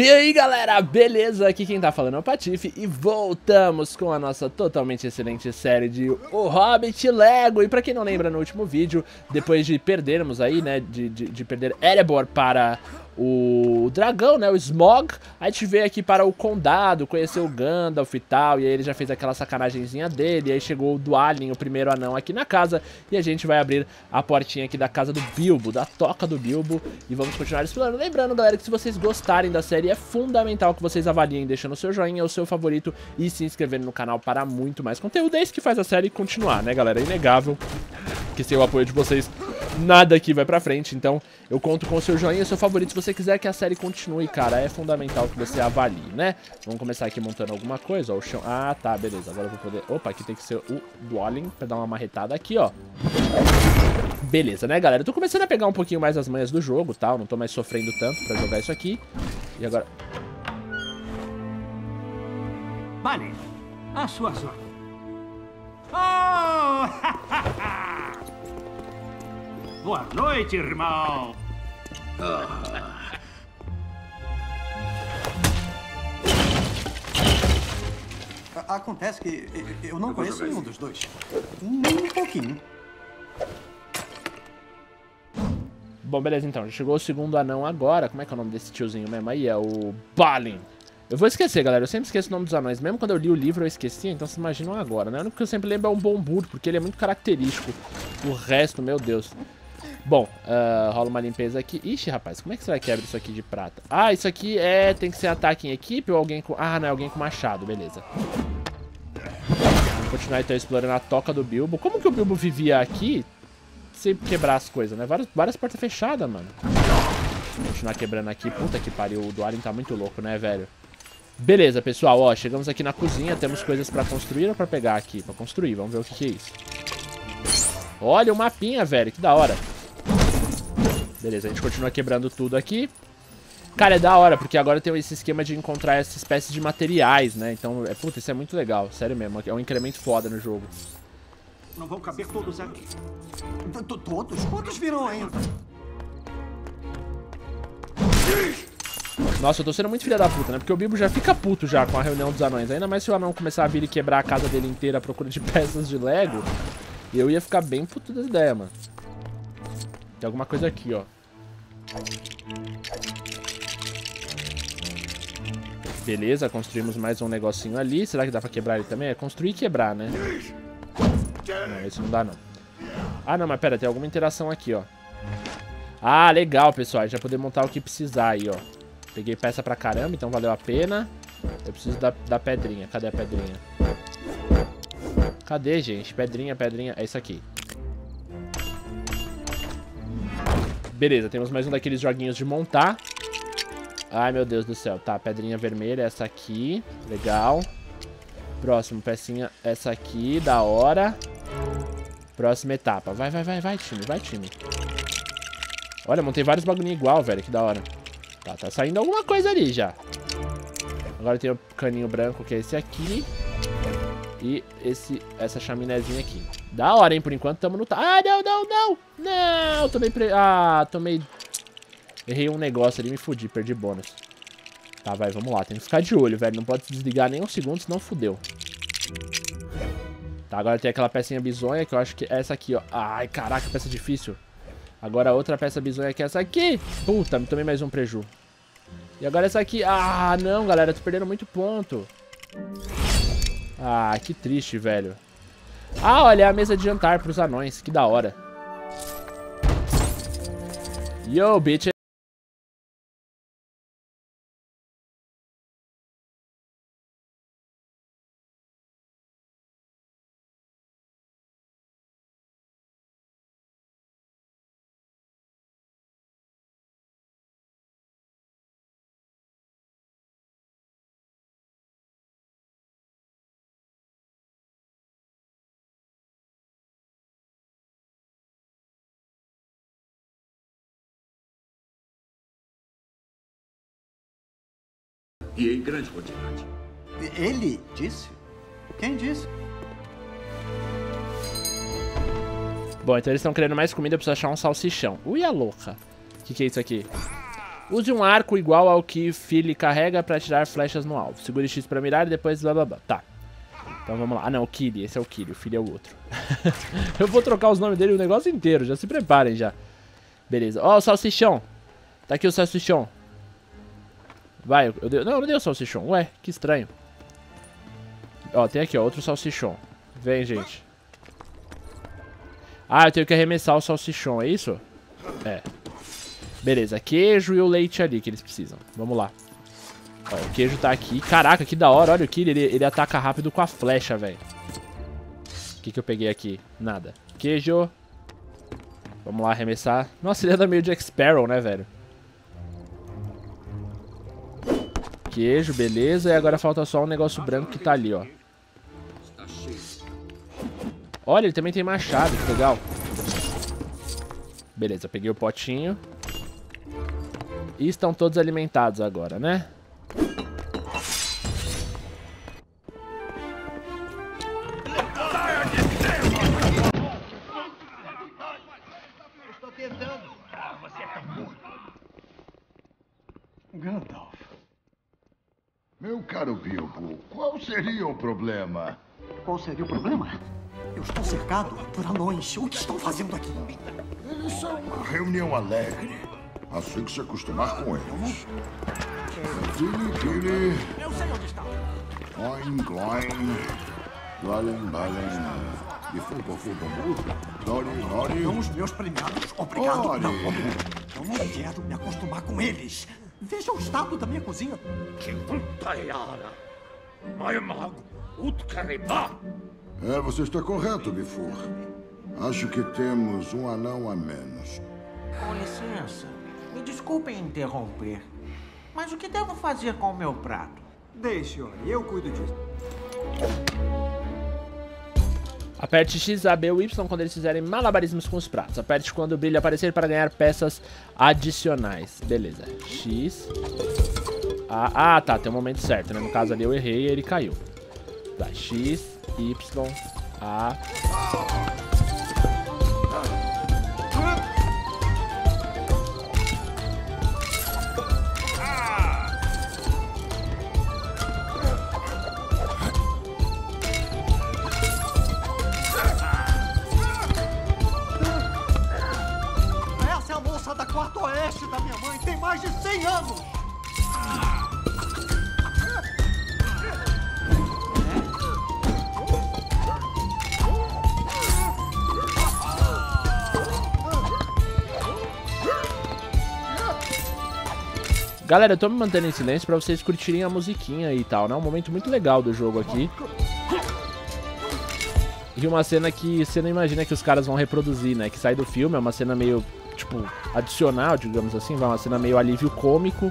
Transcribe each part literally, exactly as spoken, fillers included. E aí galera, beleza? Aqui quem tá falando é o Patife e voltamos com a nossa totalmente excelente série de O Hobbit Lego. E pra quem não lembra, no último vídeo, depois de perdermos aí, né, de, de, de perder Erebor para o dragão, né, o Smaug, a gente veio aqui para o condado, conheceu o Gandalf e tal, e aí ele já fez aquela sacanagemzinha dele, e aí chegou o Dwalin, o primeiro anão aqui na casa, e a gente vai abrir a portinha aqui da casa do Bilbo, da toca do Bilbo, e vamos continuar explorando. Lembrando, galera, que se vocês gostarem da série, é fundamental que vocês avaliem deixando o seu joinha, o seu favorito, e se inscrevendo no canal para muito mais conteúdo, é isso que faz a série continuar, né, galera, é inegável que sem o apoio de vocês, nada aqui vai pra frente, então eu conto com o seu joinha, o seu favorito, se você quiser que a série continue, cara, é fundamental que você avalie, né? Vamos começar aqui montando alguma coisa, ó, o chão... Ah, tá, beleza, agora eu vou poder... Opa, aqui tem que ser o Dwalin pra dar uma marretada aqui, ó. Beleza, né, galera? Eu tô começando a pegar um pouquinho mais as manhas do jogo, tá? Eu não tô mais sofrendo tanto pra jogar isso aqui. E agora... Balin, a sua sorte. Oh! Boa noite, irmão! Ah. Acontece que eu não eu conheço nenhum dos dois. Nem um pouquinho. Bom, beleza, então. Chegou o segundo anão agora. Como é que é o nome desse tiozinho mesmo aí? É o Balin. Eu vou esquecer, galera, eu sempre esqueço o nome dos anões. Mesmo quando eu li o livro eu esqueci, então vocês imaginam agora, né? O único que eu sempre lembro é o Bombur, porque ele é muito característico. O resto, meu Deus. Bom, uh, rola uma limpeza aqui. Ixi, rapaz, como é que será que abre isso aqui de prata? Ah, isso aqui é... tem que ser ataque em equipe ou alguém com... Ah, não, é alguém com machado, beleza. Vamos continuar então explorando a toca do Bilbo. Como que o Bilbo vivia aqui sem quebrar as coisas, né? Várias, várias portas fechadas, mano. Vamos continuar quebrando aqui. Puta que pariu, o Dwalin tá muito louco, né, velho? Beleza, pessoal, ó, chegamos aqui na cozinha, temos coisas pra construir ou pra pegar aqui? Pra construir, vamos ver o que que é isso. Olha o mapinha, velho, que da hora. Beleza, a gente continua quebrando tudo aqui. Cara, é da hora, porque agora tem esse esquema de encontrar essa espécie de materiais, né? Então, é, puta, isso é muito legal, sério mesmo, é um incremento foda no jogo. Não vão caber todos aqui. Todos? Quantos virão ainda? Nossa, eu tô sendo muito filha da puta, né? Porque o Bilbo já fica puto já com a reunião dos anões. Ainda mais se o anão começar a vir e quebrar a casa dele inteira à procura de peças de Lego. Eu ia ficar bem puto das ideias, mano. Tem alguma coisa aqui, ó. Beleza, construímos mais um negocinho ali. Será que dá pra quebrar ele também? É construir e quebrar, né? Não, isso não dá, não. Ah, não, mas pera, tem alguma interação aqui, ó. Ah, legal, pessoal. A gente vai poder montar o que precisar aí, ó. Peguei peça pra caramba, então valeu a pena. Eu preciso da, da pedrinha. Cadê a pedrinha? Cadê, gente? Pedrinha, pedrinha. É isso aqui. Beleza, temos mais um daqueles joguinhos de montar. Ai, meu Deus do céu. Tá, pedrinha vermelha, essa aqui. Legal. Próximo, pecinha, essa aqui. Da hora. Próxima etapa. Vai, vai, vai, vai, time. Vai, time. Olha, montei vários bagulhinhos igual, velho. Que da hora. Tá, tá saindo alguma coisa ali já. Agora tem o caninho branco, que é esse aqui. E esse, essa chaminézinha aqui. Da hora, hein? Por enquanto tamo no... Ah, não, não, não! Não! Tomei... Pre... Ah, tomei... Errei um negócio ali, me fudi, perdi bônus. Tá, vai, vamos lá. Tem que ficar de olho, velho. Não pode desligar nem um segundo, senão fudeu. Tá, agora tem aquela pecinha bizonha, que eu acho que é essa aqui, ó. Ai, caraca, peça difícil. Agora outra peça bizonha que é essa aqui. Puta, me tomei mais um preju. E agora essa aqui. Ah, não, galera. Tô perdendo muito ponto. Ah, que triste, velho. Ah, olha, é a mesa de jantar pros anões. Que da hora. Yo, bitch. E em grande quantidade. Ele disse? Quem disse? Bom, então eles estão querendo mais comida. Eu preciso achar um salsichão. Ui, a louca. O que que é isso aqui? Use um arco igual ao que Fili carrega para atirar flechas no alvo. Segure X para mirar e depois blá blá blá. Tá. Então vamos lá. Ah não, o Kili. Esse é o Kili. O Fili é o outro. Eu vou trocar os nomes dele o negócio inteiro. Já se preparem já. Beleza. Ó, oh, o salsichão. Tá aqui o salsichão. Vai. Eu dei... Não, não deu o salsichão. Ué, que estranho. Ó, oh, tem aqui ó, outro salsichão. Vem, gente. Ah, eu tenho que arremessar o salsichão, é isso? É. Beleza, queijo e o leite ali que eles precisam. Vamos lá. Ó, o queijo tá aqui. Caraca, que da hora. Olha o Kili, ele, ele ataca rápido com a flecha, velho. O que que eu peguei aqui? Nada. Queijo. Vamos lá arremessar. Nossa, ele anda meio Jack Sparrow, né, velho? Queijo, beleza. E agora falta só um negócio branco que tá ali, ó. Olha, ele também tem machado, que legal. Beleza, peguei o potinho. E estão todos alimentados agora, né? Eu estou tentando. Ah, você acabou. Gandalf. Meu caro Bilbo, qual seria o problema? Qual seria o problema? Eu estou cercado por anões. O que estão fazendo aqui? Eles são uma reunião alegre. Assim que se acostumar com eles. Kili, Kili. Eu sei onde está. Gloin, Gloin. Dwalin, Balin. E foi por fim, Bombur. Thorin, Thorin. São os meus premiados. Obrigado. Não, eu não quero me acostumar com eles. Veja o estado da minha cozinha. Que puntaiara. Meu mago. Utkaribá. É, você está correto, Bifur. Acho que temos um anão a menos. Com licença, me desculpem interromper, mas o que devo fazer com o meu prato? Deixe-o, eu cuido disso. Aperte X, A, B ou Y quando eles fizerem malabarismos com os pratos. Aperte quando o brilho aparecer para ganhar peças adicionais. Beleza, X. A, ah, tá, tem um momento certo, né? No caso ali eu errei e ele caiu. Tá, X. Y, A. Essa é a moça da quarta oeste da minha mãe, tem mais de cem anos. Galera, eu tô me mantendo em silêncio pra vocês curtirem a musiquinha e tal, né? Um momento muito legal do jogo aqui. E uma cena que você não imagina que os caras vão reproduzir, né? Que sai do filme, é uma cena meio, tipo, adicional, digamos assim. Vai uma cena meio alívio cômico.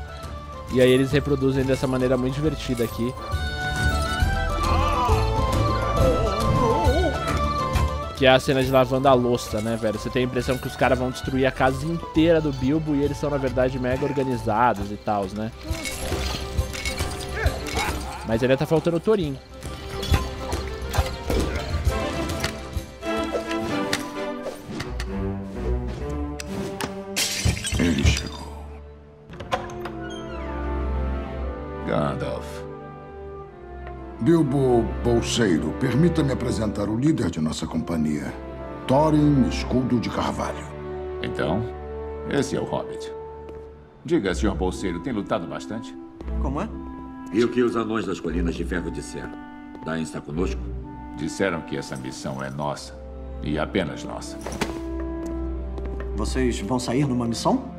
E aí eles reproduzem dessa maneira muito divertida aqui. Que é a cena de lavando a louça, né, velho? Você tem a impressão que os caras vão destruir a casa inteira do Bilbo e eles são, na verdade, mega organizados e tal, né? Mas ainda tá faltando o Thorin. Ele chegou. Gandalf. Bilbo Bolseiro, permita-me apresentar o líder de nossa companhia, Thorin Escudo de Carvalho. Então, esse é o Hobbit. Diga, senhor Bolseiro, tem lutado bastante? Como é? E o que os anões das Colinas de Ferro disseram? Dain está conosco? Disseram que essa missão é nossa, e apenas nossa. Vocês vão sair numa missão?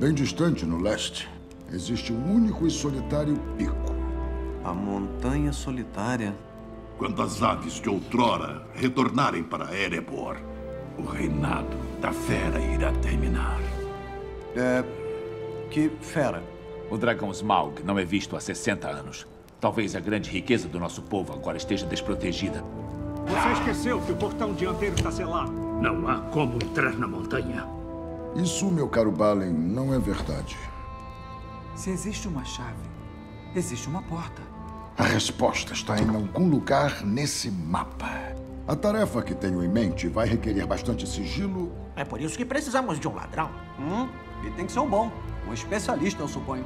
Bem distante, no leste, existe um único e solitário pico. A montanha solitária. Quando as aves de outrora retornarem para Erebor, o reinado da fera irá terminar. É... que fera? O dragão Smaug não é visto há sessenta anos. Talvez a grande riqueza do nosso povo agora esteja desprotegida. Você esqueceu que o portão dianteiro está selado. Não há como entrar na montanha. Isso, meu caro Balin, não é verdade. Se existe uma chave, existe uma porta. A resposta está em algum lugar nesse mapa. A tarefa que tenho em mente vai requerer bastante sigilo É por isso que precisamos de um ladrão. Hum, e tem que ser um bom. Um especialista, eu suponho.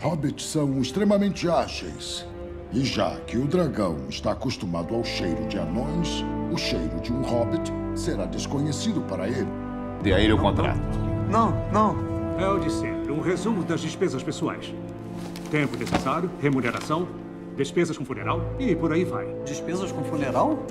Hobbits são extremamente ágeis. E já que o dragão está acostumado ao cheiro de anões, o cheiro de um hobbit será desconhecido para ele. Dê a ele o contrato. Não, não. É o de sempre. Um resumo das despesas pessoais. Tempo necessário, remuneração, despesas com funeral e por aí vai. Despesas com funeral?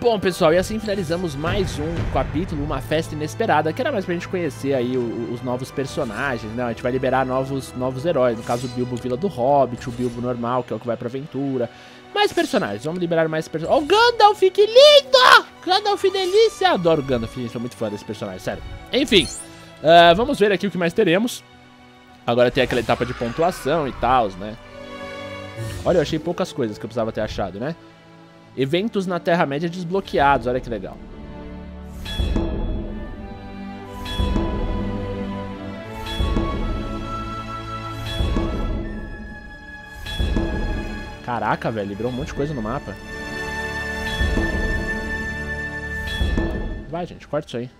Bom, pessoal, e assim finalizamos mais um capítulo, uma festa inesperada, que era mais pra gente conhecer aí os, os novos personagens, né? A gente vai liberar novos, novos heróis, no caso o Bilbo Vila do Hobbit, o Bilbo normal, que é o que vai pra aventura. Mais personagens, vamos liberar mais personagens. Ó, oh, o Gandalf, que lindo! Gandalf, delícia! Adoro o Gandalf, gente, sou muito fã desse personagem, sério. Enfim, uh, vamos ver aqui o que mais teremos. Agora tem aquela etapa de pontuação e tal, né? Olha, eu achei poucas coisas que eu precisava ter achado, né? Eventos na Terra-média desbloqueados, olha que legal. Caraca, velho, liberou um monte de coisa no mapa. Vai, gente, corta isso aí.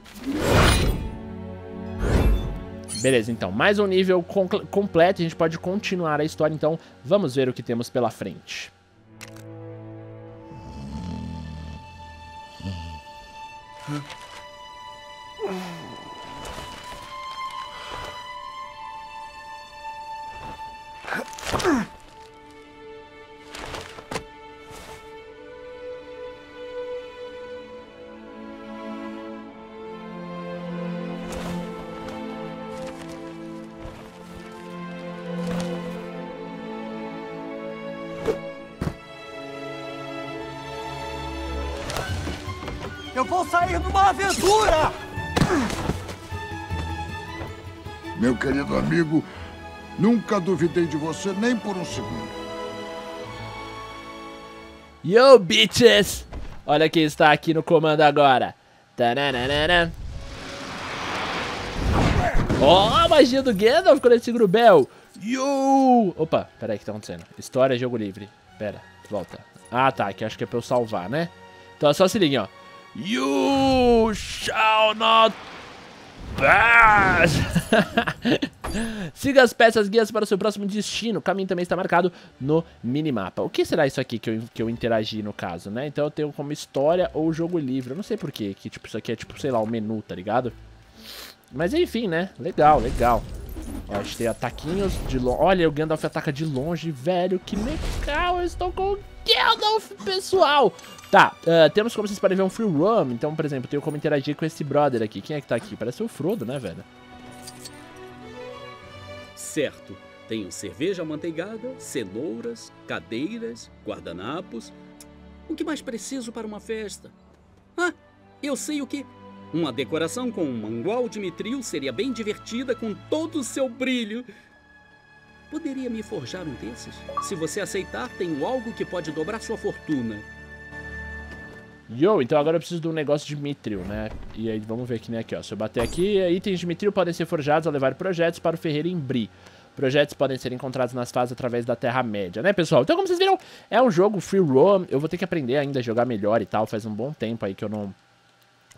Beleza, então, mais um nível completo, a gente pode continuar a história, então vamos ver o que temos pela frente. Eu vou sair numa aventura! Meu querido amigo, nunca duvidei de você nem por um segundo. Yo, bitches! Olha quem está aqui no comando agora. Tananana. Ó, oh, a magia do Gandalf quando ele segura o Bell. Yo! Opa, peraí, o que tá acontecendo? História, jogo livre. Pera, volta. Ah, tá, aqui acho que é pra eu salvar, né? Então só se liguem, ó. You shall not pass. Siga as peças guias para o seu próximo destino. O caminho também está marcado no minimapa. O que será isso aqui que eu, que eu interagi no caso, né? Então eu tenho como história ou jogo livre. Eu não sei porquê, que tipo, isso aqui é tipo, sei lá, um menu, tá ligado? Mas enfim, né? Legal, legal. Ó, a gente tem ataquinhos de longe. Olha, o Gandalf ataca de longe, velho. Que legal, eu estou com o Gandalf, pessoal. Tá, uh, temos como vocês podem ver um free roam. Então, por exemplo, tenho como interagir com esse brother aqui. Quem é que tá aqui? Parece o Frodo, né, velho? Certo, tenho cerveja amanteigada, cenouras, cadeiras, guardanapos. O que mais preciso para uma festa? Ah, eu sei o que... Uma decoração com um mangual de mitril seria bem divertida com todo o seu brilho. Poderia me forjar um desses? Se você aceitar, tenho algo que pode dobrar sua fortuna. Yo, então agora eu preciso de um negócio de mitril, né? E aí vamos ver que nem aqui, ó. Se eu bater aqui, itens de mitril podem ser forjados ao levar projetos para o ferreiro em Bri. Projetos podem ser encontrados nas fases através da Terra-média, né, pessoal? Então, como vocês viram, é um jogo free roam. Eu vou ter que aprender ainda a jogar melhor e tal. Faz um bom tempo aí que eu não...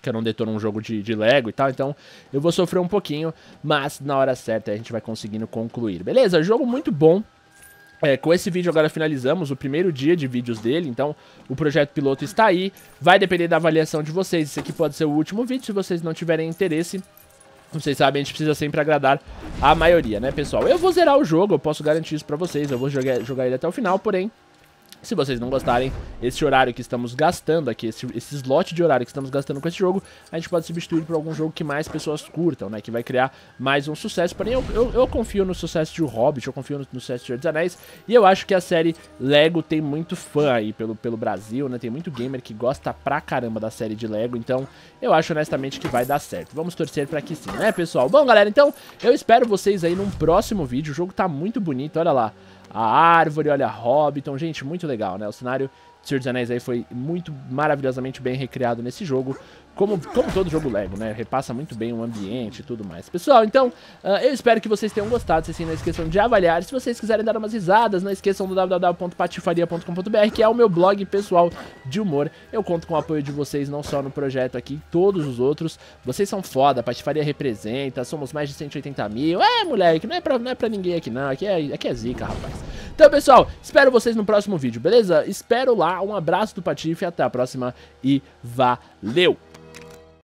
que eu não detono um jogo de, de Lego e tal, então eu vou sofrer um pouquinho, mas na hora certa a gente vai conseguindo concluir, beleza? Jogo muito bom, é, com esse vídeo agora finalizamos o primeiro dia de vídeos dele, então o projeto piloto está aí, vai depender da avaliação de vocês, esse aqui pode ser o último vídeo, se vocês não tiverem interesse... Vocês sabem, a gente precisa sempre agradar a maioria, né, pessoal? Eu vou zerar o jogo, eu posso garantir isso pra vocês, eu vou jogar, jogar ele até o final, porém... Se vocês não gostarem, esse horário que estamos gastando aqui, esse, esse slot de horário que estamos gastando com esse jogo, a gente pode substituir por algum jogo que mais pessoas curtam, né? Que vai criar mais um sucesso. Porém, eu, eu, eu confio no sucesso de O Hobbit, eu confio no, no sucesso de Senhor dos Anéis. E eu acho que a série Lego tem muito fã aí pelo, pelo Brasil, né? Tem muito gamer que gosta pra caramba da série de Lego. Então, eu acho honestamente que vai dar certo. Vamos torcer pra que sim, né, pessoal? Bom, galera, então, eu espero vocês aí num próximo vídeo. O jogo tá muito bonito, olha lá. A árvore, olha, Hobbiton, gente, muito legal, né? O cenário Senhor dos Anéis aí foi muito maravilhosamente bem recriado nesse jogo, como, como todo jogo Lego, né? Repassa muito bem o ambiente e tudo mais. Pessoal, então, uh, eu espero que vocês tenham gostado. Se assim, não esqueçam de avaliar. Se vocês quiserem dar umas risadas, não esqueçam do w w w ponto patifaria ponto com ponto b r, que é o meu blog pessoal de humor. Eu conto com o apoio de vocês, não só no projeto aqui, todos os outros. Vocês são foda, a Patifaria representa, somos mais de cento e oitenta mil. É, moleque, não é pra, não é pra ninguém aqui não, aqui é, aqui é zica, rapaz. Então, pessoal, espero vocês no próximo vídeo, beleza? Espero lá, um abraço do Patife, até a próxima e valeu!